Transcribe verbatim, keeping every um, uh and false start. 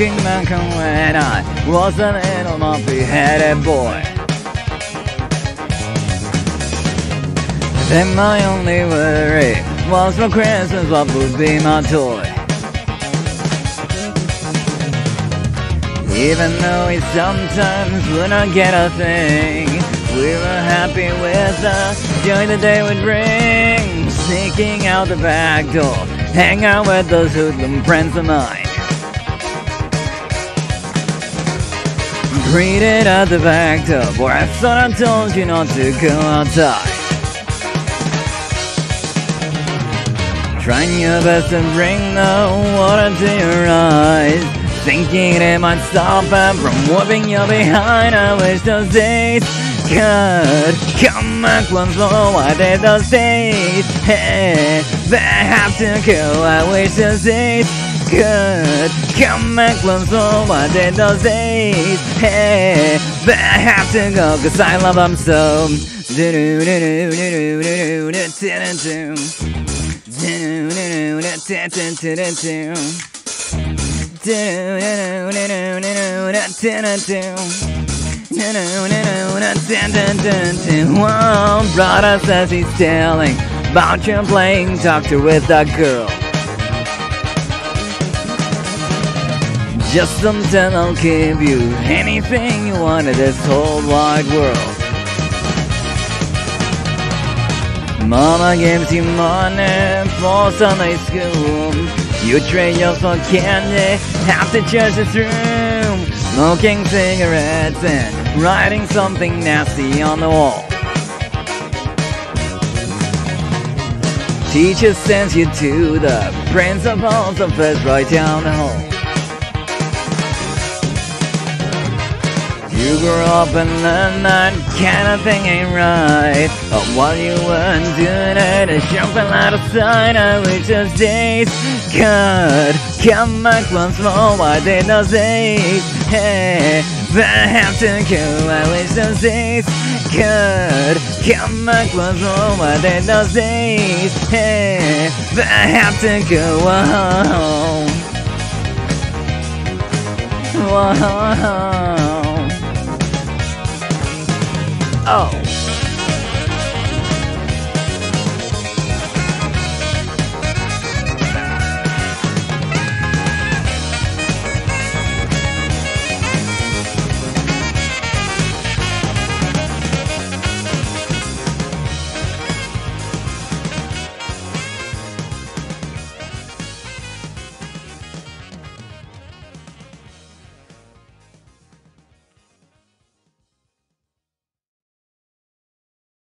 thinking man when I was a little moppy-headed boy. Then my only worry was for Christmas what would be my toy. Even though we sometimes would not get a thing, we were happy with the joy the day would bring. Sneaking out the back door, hang out with those hoodlum friends of mine. Greeted at the back door, where I thought I told you not to go outside. Trying your best to bring the water to your eyes, thinking it might stop them from whooping you behind. I wish those days could come back once more. Why did those days, hey, they have to go? I wish those days could come back once more. Why did those days, hey, they have to go? Cause I love them so. One brother says he's telling about you playing doctor with that girl. Just until I'll give you anything you want in this whole wide world. Mama gives you money for Sunday school. You trade yours for candy after church is through. Smoking cigarettes and writing something nasty on the wall. Teacher sends you to the principal's office right down the hall. You grow up and learn that kind of thing ain't right. But while you weren't doing it, it's jumping out of sight. I wish those days could come back once more. Why did those days, hey, they have to go? I wish those days could come back once more. Why did those days, hey, they have to go? Whoa, whoa, oh.